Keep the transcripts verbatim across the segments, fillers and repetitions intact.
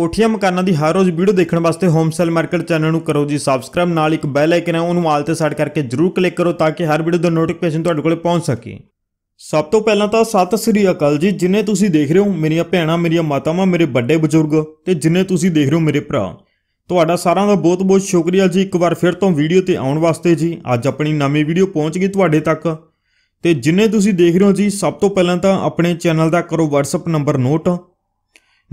कोठिया मकाना की हर रोज़ वीडियो देखने वास्ते होम सेल मार्केट चैनल में करो जी सबसक्राइब, नाल एक बैल आइकन है उन्होंने आल से सैट करके जरूर क्लिक करो ताकि हर वीडियो का नोटिफिकेशन तुहाडे कोल पहुंच सके। सब तो पहला तो सत श्री अकाल जी जिन्हें तुसी देख रहे हो मेरिया भैणा, मेरिया मातावां, मेरे बड़े बजुर्ग ते जिन्हें तुसी देख रहे हो मेरे भरा, तुहाडा सारा का बहुत बहुत शुक्रिया जी एक बार फिर तो वीडियो ते आउण वास्ते जी। अज अपनी नवीं वीडियो पहुँच गई तुहाडे तक ते जिन्हें तुसी देख रहे हो जी सब तो पहला तो अपने चैनल का करो WhatsApp नंबर नोट।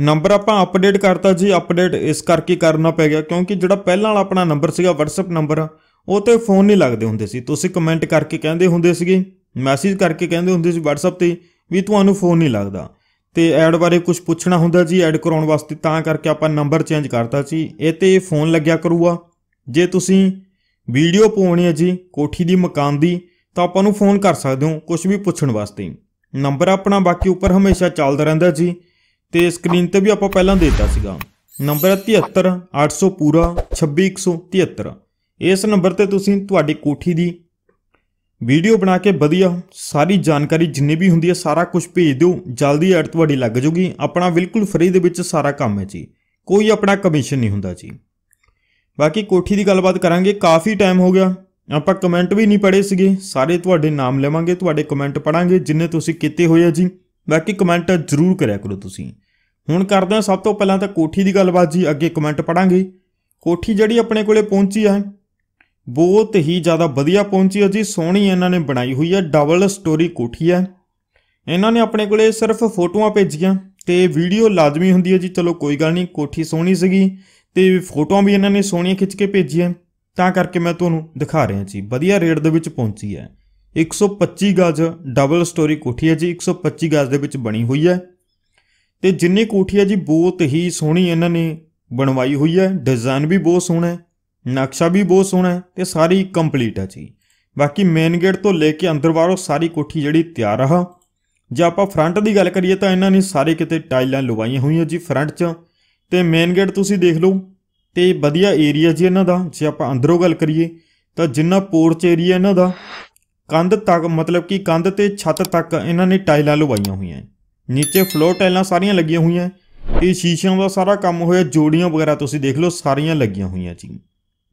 नंबर आपां अपडेट करता जी, अपडेट इस करके करना पै गया क्योंकि जिहड़ा पहला वाला अपना नंबर सीगा WhatsApp नंबर वो तो फोन नहीं लगते हुंदे सी, तुसीं कमेंट करके कहंदे हुंदे सीगे, मैसेज करके कहंदे हुंदे सी WhatsApp ते भी तुहानूं फोन नहीं लगदा ते ऐड बारे कुछ पुछना हुंदा जी ऐड कराउण वास्ते, तां करके आपां नंबर चेंज करता जी। इह ते फोन लग्या करूगा जे तुसीं वीडियो पाउणी है जी कोठी दी मकान दी तो आपां फोन कर सकदे हो कुछ भी पुछण वास्ते। नंबर अपना बाकी उपर हमेशा चलदा रहिंदा जी तो स्क्रीन पर भी आप पहला देता सीगा। नंबर है तिहत्तर अठ सौ पूरा छब्बी एक सौ तिहत्तर, इस नंबर पर तुसीं तुहाडी कोठी दी वीडियो बना के वधिया सारी जानकारी जिन्नी भी हुंदी है सारा कुछ भेज दिओ, जल्दी ऐड तुहाडी लग जूगी। अपना बिल्कुल फ्री दे विच सारा काम है जी, कोई अपना कमीशन नहीं हुंदा जी। बाकी कोठी दी गलबात करांगे, काफ़ी टाइम हो गया आपां कमेंट भी नहीं पढ़े सीगे, सारे तुहाडे नाम लवांगे, तुहाडे कमेंट पढ़ांगे जिन्ने तुसीं कीते होए आ जी। बाकी कमेंट जरूर करिया करो तुसी। हुण करदे हां सब तो पहलां तां कोठी दी गलबात जी, अगे कमेंट पढ़ांगे। कोठी जिहड़ी अपने कोले पहुंची है बहुत ही ज़्यादा वधिया पहुंची है जी, सोहणी इन्हां ने बनाई हुई है, डबल स्टोरी कोठी है। इन्हां ने अपने कोले सिर्फ फोटोआं भेजियां ते वीडियो लाजमी हुंदी है जी, चलो कोई गल नहीं, कोठी सोहणी सीगी ते फोटोआं भी इन्हां ने सोहणियां खिच के भेजियां तां करके मैं तुहानूं दिखा रहा जी। वधिया रेट दे विच पहुंची है, एक सौ पच्ची गज डबल स्टोरी कोठी है जी, एक सौ पच्ची गज दे विच बनी हुई है तो जिन्नी कोठी है जी बहुत ही सोहनी इन्होंने बनवाई हुई है, डिजाइन भी बहुत सोहना है, नक्शा भी बहुत सोहना है तो सारी कंप्लीट है जी। बाकी मेन गेट तो लेके अंदर बाहरों सारी कोठी जी तैयार है। जे आप फ्रंट की गल करिए तो इन्होंने सारे कितने टाइलां लवाई हुई जी फ्रंट च तो मेन गेट तुसीं देख लो तो वधिया एरिया जी इन्हां दा। जे आप अंदरों गल करिए तो जिन्ना पोर्च एरिया इन्हां दा कंध तक मतलब कि कंध ते छत तक इन्होंने टाइलां लवाइया हुई हैं, नीचे फ्लोर टाइलां सारियां लगियां हुई हैं, ये शीशियां का सारा काम होया, जोड़ियां वगैरह तुसीं देख लो सारियां लगियां हुई हैं जी।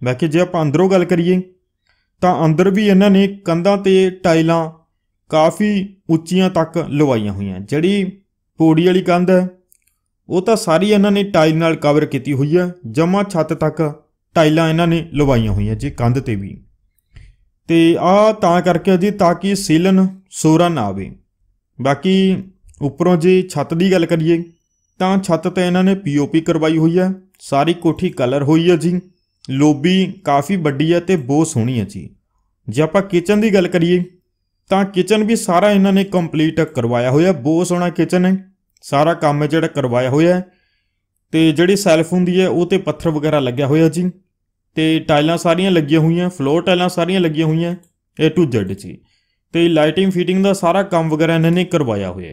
बाकी जे आप अंदरों गल करिए तो अंदर भी इन्होंने कंधां ते टाइलां काफ़ी उच्चियां तक लवाइया हुई हैं, जिहड़ी पौड़ी वाली कंध है वो तो सारी इन्होंने टाइल नाल कवर की हुई है, जमा छत तक टाइलां इन्होंने लवाइया हुई हैं जी कंध ते भी तो आ तां करके जी ताकि सीलन सोरा ना आवे। बाकी उपरों जी छत की गल करिए तो छत तो इन्होंने पी ओ पी करवाई हुई है, सारी कोठी कलर हुई है जी, लोबी काफ़ी वड्डी है तो बहुत सोहनी है जी। जे आप किचन की गल करिए तो किचन भी सारा इन्होंने कंप्लीट करवाया होया, बहुत सोहना किचन है, सारा काम है जिहड़ा करवाया होया तो जिहड़ी सैल्फ हुंदी है वो तो पत्थर वगैरह लग्या होया जी तो टाइलां सारियां लगियां हुई हैं, फ्लोर टाइलां सारियां लगियां हुई हैं ए टू जेड जी तो लाइटिंग फिटिंग का सारा काम वगैरह इन्होंने करवाया हुआ है।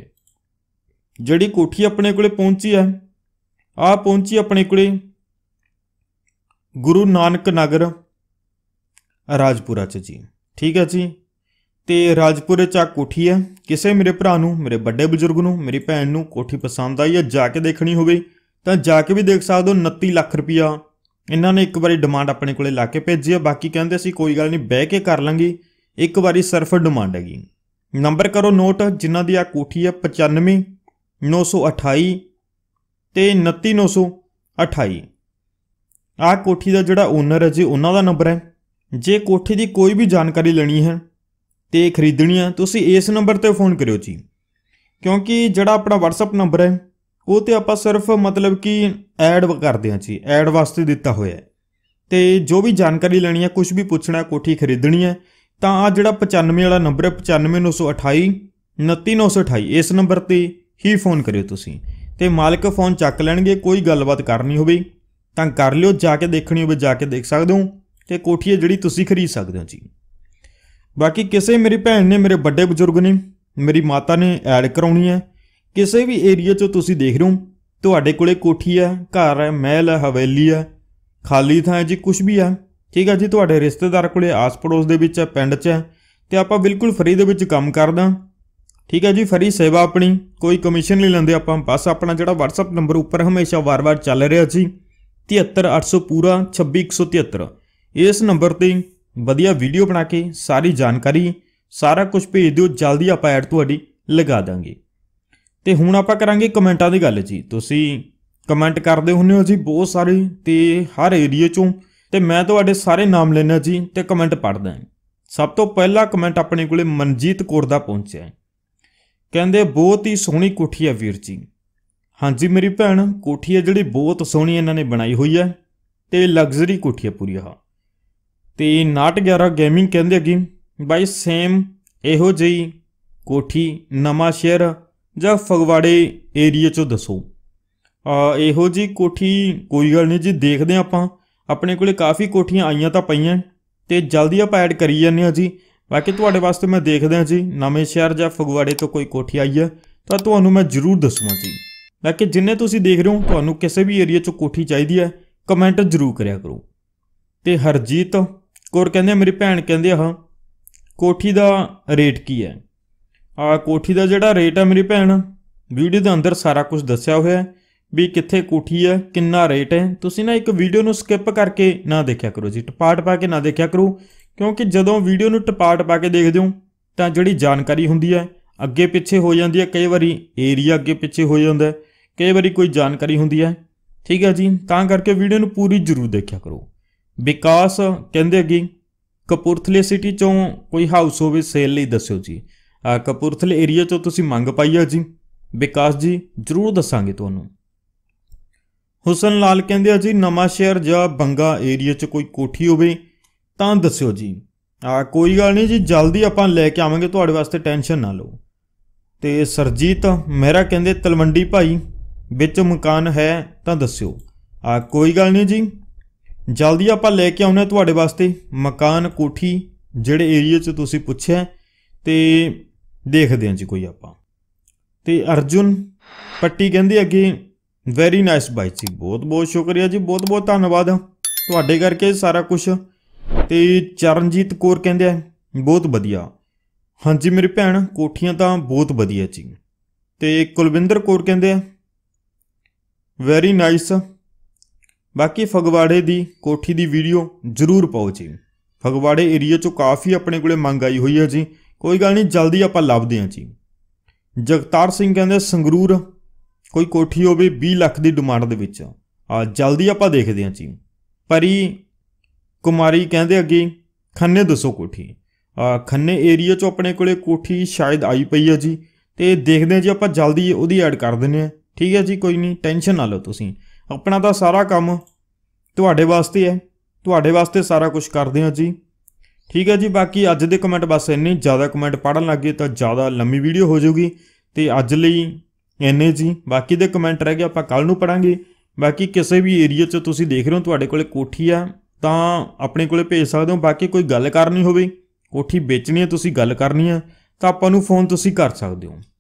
जिहड़ी कोठी अपने कोले पहुंची है आ पहुंची अपने कोले गुरु नानक नगर राजपुरा च जी, ठीक है जी। तो राजपुरे च आ कोठी है, किसी मेरे भरा नूं मेरे बड़े बजुर्ग नूं मेरी भैन नूं कोठी पसंद आई है जाके देखनी होवे तां जाके भी देख सकदे हो। उनतीस लाख रुपया इन्होंने एक बारी डिमांड अपने को ला के भेजी है, बाकी कहें असी कोई गल नहीं बह के कर लेंगे, एक बारी सिर्फ डिमांड हैगी। नंबर करो नोट जिन्हों की आ कोठी है पचानवे नौ सौ अठाई तो उनतीस नौ सौ अठाई, आ कोठी का जोड़ा ओनर है जी उन्होंने नंबर है। जे कोठी की कोई भी जानकारी लेनी है तो खरीदनी है तो इस नंबर पर फोन करो जी, क्योंकि जोड़ा अपना WhatsApp नंबर है वो तो आप सिर्फ मतलब कि ऐड करते हैं जी, ऐड वास्ते दिता होया है तो जो भी जानकारी लेनी है कुछ भी पूछना कोठी खरीदनी है तो आ जोड़ा पचानवे वाला नंबर है पचानवे नौ सौ अठाई उनतीस नौ सौ अठाई, इस नंबर पर ही फोन करियो तुसीं ते मालिक फोन चक लैणगे। कोई गलबात करनी होवे तां कर लियो, जाके देखनी होवे जाके देख सकदे हो ते कोठी है जिहड़ी तुसीं खरीद सकदे हो जी। बाकी किसी मेरी भैन ने मेरे बड़े बजुर्ग ने मेरी माता ने ऐड कराउणी है, किसी भी एरिया चो तुसीं देख रहे हो तुहाडे कोले कोठी है, घर है, महल है, हवेली है, खाली थां है जी, कुछ भी है, ठीक है जी। तुहाडे रिश्तेदार कोले आस पड़ोस दे विच है, पिंड च है तो आप बिल्कुल फ्री दे विच काम करदा, ठीक है जी। फिर सेवा अपनी कोई कमीशन नहीं लेंदे आपां, बस अपना जिहड़ा WhatsApp नंबर उपर हमेशा वार वार चल रहा जी तिहत्तर अठ सौ पूरा छब्बी एक सौ तिहत्तर, इस नंबर पर वधिया वीडियो बना के सारी जानकारी सारा कुछ भेज दिओ, जल्दी आप ऐड तुहाडी लगा देंगे। तो हुण आपां करांगे कमेंटां दी गल जी। तुसीं कमेंट करदे हुंदे हो जी बहुत सारे ते हर एरिए चों, ते मैं तुहाडे सारे नाम लैणा जी ते कमेंट पढ़दा। सब तो पहला कमेंट अपने कोले मनजीत कौर दा पहुंचिआ, कहंदे बहुत ही सोहणी कोठी है वीर जी। हाँ जी मेरी भैण, कोठी है जिहड़ी बहुत सोहणी इन्हां ने बनाई हुई है ते लग्जरी कोठी है पूरी। हाँ तो नाट ग्यारह गेमिंग कहते अगे बाई सेम इहो जी कोठी नवां शहर जां फगवाड़े एरिए चो दसो। इहो जी कोठी कोई गल नहीं जी, देखते आपां अपने कोले काफ़ी कोठियां आईयां तां पईयां ते जल्दी आप ऐड करी जाने जी। बाकी तुहाडे वास्ते मैं देखदा जी नवें शहर जां फगवाड़े तो कोई कोठी आई है तां तुहानूं मैं जरूर दसूंगा जी। बाकी जिन्ने तुसीं देख रहे हो तुहानूं किसी भी एरिए चो कोठी चाहीदी है कमेंट जरूर करिया करो। तो हरजीत कौर कहते मेरी भैन कहते हाँ कोठी का रेट की है। आ कोठी का जोड़ा रेट है मेरी भैन वीडियो के अंदर सारा कुछ दसिया हुआ है भी कितने कोठी है किन्ना रेट है। तुसीं ना एक वीडियो नूं स्किप करके ना देखा करो जी, टपाट पा के ना देखा करो, क्योंकि जदों वीडियो नूं टपाट पा के देखदे हो तां जिहड़ी जानकारी हुंदी है अगे पिछे हो जाती है, कई बारी एरिया अगे पिछे हो जाता है, कई बारी कोई जानकारी हुंदी है। ठीक है जी, तां करके वीडियो नूं पूरी जरूर देखा करो। विकास कहते कि कपूरथले सिटी चों कोई हाउस होवे सेल लई दस्यो जी। आ कपूरथले एरिया चों तुसीं मंग पाई है जी विकास जी, जरूर दसांगे तुहानूं। हुसन लाल कहते जी नवां शहर जां बंगा एरिया च कोई कोठी होवे तां दस्यो जी। आ कोई गल नहीं जी, जल्दी आपां लैके आवांगे तुहाडे वास्ते, टेंशन ना लो। तो सरजीत मेहरा कहते तलवंडी भाई विच मकान है तां दस्यो। आ कोई गल नहीं जी, जल्दी आप लैके आने तुहाडे वास्ते मकान कोठी जिहड़े एरिए च तुसीं पुछिआ ते देखदे हां जी कोई आपां। ते अर्जुन पट्टी कहंदे अगे वेरी नाइस बाई जी, बहुत बहुत शुक्रिया जी, बहुत बहुत धन्नवाद तुहाडे करके सारा कुछ। ते चरणजीत कौर कहंदे बहुत वधिया। हाँ जी मेरी भैन कोठियां तां बहुत वधिया जी। ते कुलविंदर कौर कहंदे वेरी नाइस। बाकी फगवाड़े की कोठी की वीडियो जरूर पाओ जी, फगवाड़े एरिए चो काफ़ी अपने को मंग आई हुई है जी। कोई गल नहीं, जल्दी आप लभदे हैं जी। जगतार सिंह कहते संगरूर कोई कोठी होवे बीस लाख की डिमांड दे विच, जल्दी आप देखते हैं जी। परी कुमारी कहते अगे खन्ने दसो कोठी। खन्ने एरिए चो अपने को कोठी शायद आई पई है जी, तो देखते हैं जी आप जल्दी वो ऐड कर देने। ठीक है जी, कोई नहीं टेंशन ना लो, तुसीं अपना तो सारा काम तुहाडे वास्ते है, तुहाडे वास्ते सारा कुछ करते हैं जी। ठीक है जी, बाकी अज दे कमेंट बस इन्ने, ज़्यादा कमेंट पढ़न लग गए तो ज़्यादा लंबी वीडियो हो जाएगी। तो अज लई इन्ने जी, बाकी दे कमेंट रह गए आपां कल नूं पढ़ांगे। बाकी किसी भी एरिए च तुसीं देख रहे हो तुहाडे कोले कोठी आ तां अपने कोले भेज सकदे हो। बाकी कोई गल करनी होवे कोठी बेचनी है, तुसीं गल करनी है तो आपां नूं फोन तुसीं कर सकदे हो।